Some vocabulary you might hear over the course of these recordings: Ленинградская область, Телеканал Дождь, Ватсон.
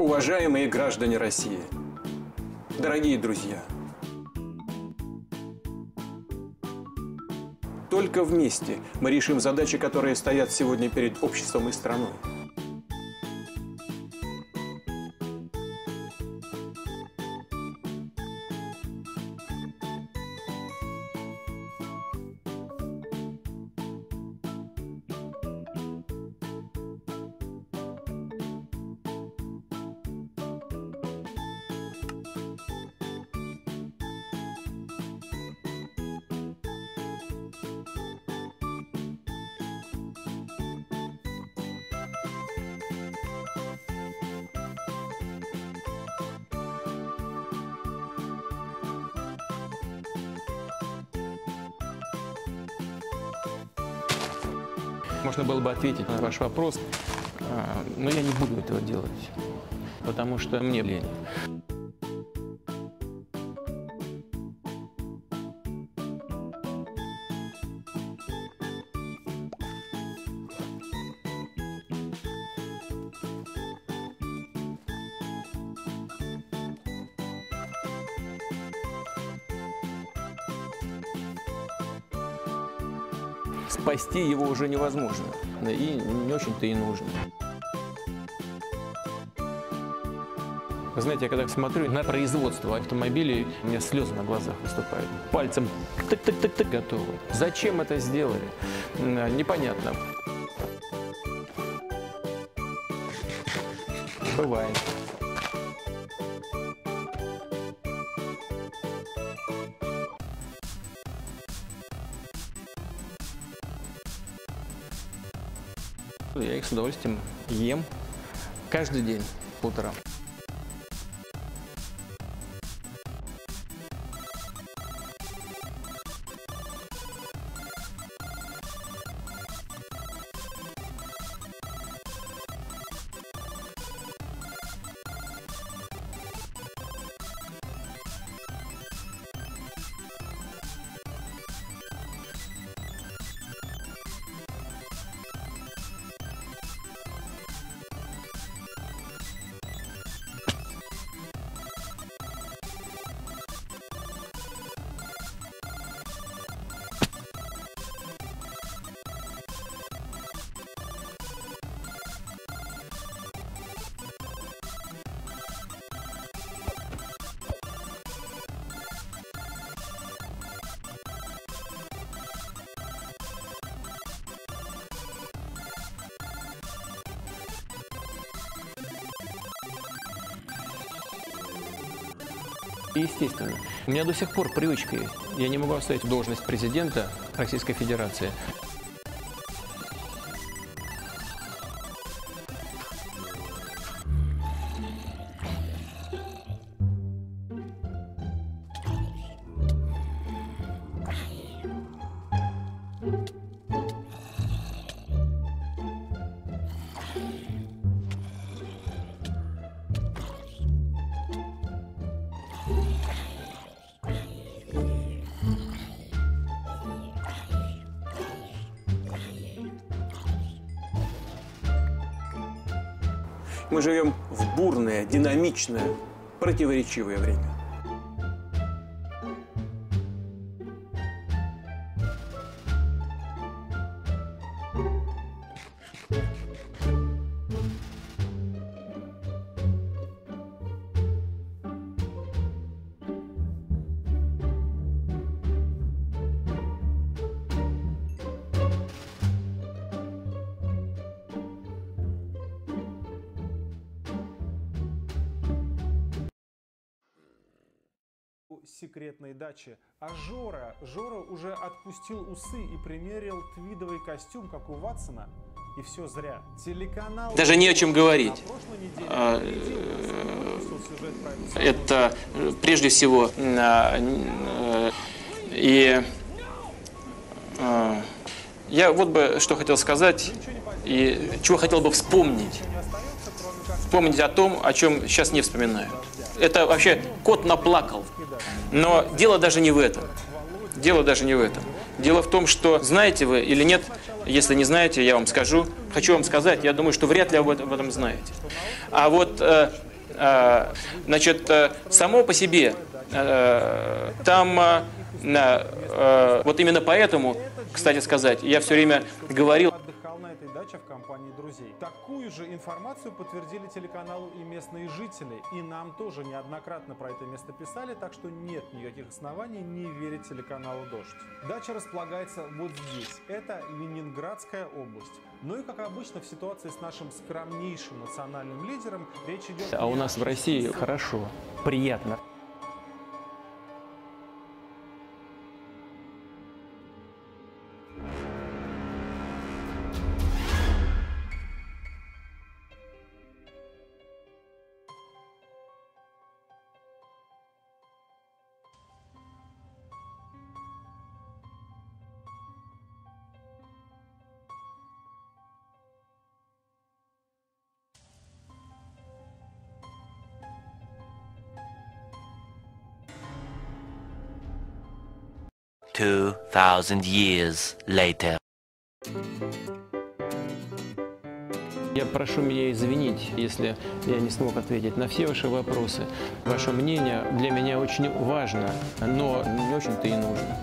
уважаемые граждане России, дорогие друзья, только вместе мы решим задачи, которые стоят сегодня перед обществом и страной. Можно было бы ответить на ваш вопрос, но я не буду этого делать, потому что мне лень. Спасти его уже невозможно, и не очень-то и нужно. Вы знаете, я когда смотрю на производство автомобилей, у меня слезы на глазах выступают. Пальцем тык-тык-тык-тык готово. Зачем это сделали? Непонятно. Бывает. Я их с удовольствием ем каждый день, полтора. Естественно. У меня до сих пор привычка есть. Я не могу оставить должность президента Российской Федерации. Мы живем в бурное, динамичное, противоречивое время. Секретной дачи. А Жора уже отпустил усы и примерил твидовый костюм, как у Ватсона, и все зря. Телеканал... Даже не о чем говорить. Это прежде всего и я вот бы что хотел сказать и чего хотел бы вспомнить. Вспомнить о том, о чем сейчас не вспоминаю. Это вообще кот наплакал. Но дело даже не в этом. Дело даже не в этом. Дело в том, что знаете вы или нет, если не знаете, я вам скажу. Хочу вам сказать, я думаю, что вряд ли об этом знаете. А вот Значит, само по себе там, вот именно поэтому, кстати сказать, я все время говорил. Отдыхал на этой даче в компании друзей. Такую же информацию подтвердили телеканалу и местные жители. И нам тоже неоднократно про это место писали, так что нет никаких оснований не верить телеканалу «Дождь». Дача располагается вот здесь. Это Ленинградская область. Ну и, как обычно, в ситуации с нашим скромнейшим национальным лидером речь идет... А у нас в России хорошо, приятно. Я прошу меня извинить, если я не смог ответить на все ваши вопросы. Ваше мнение для меня очень важно, но не очень-то и нужно.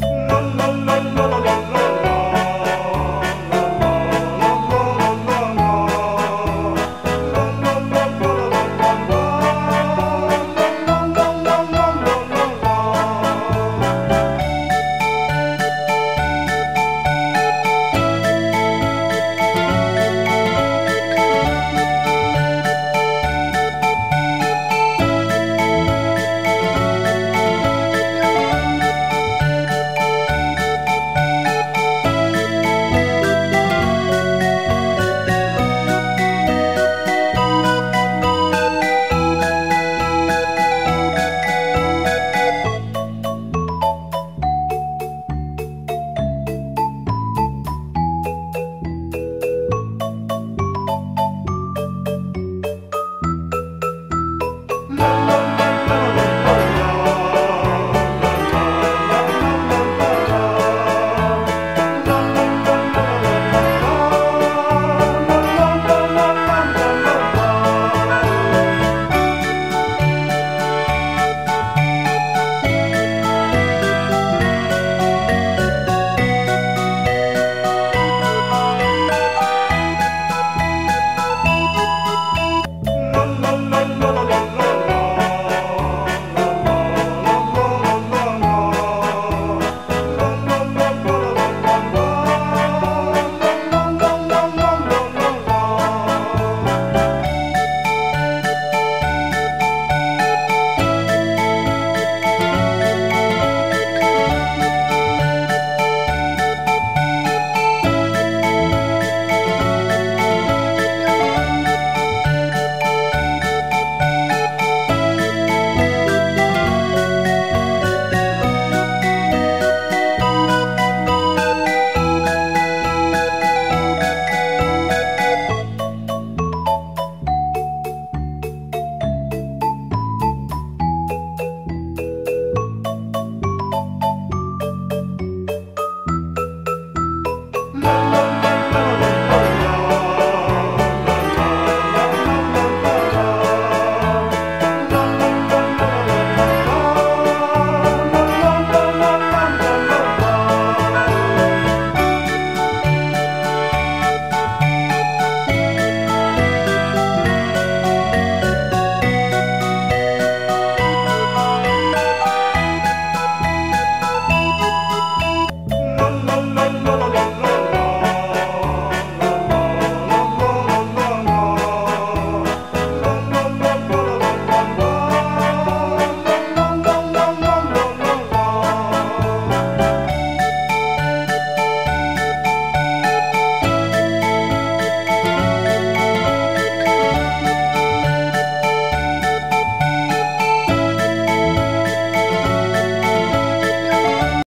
No, no, no, no, no.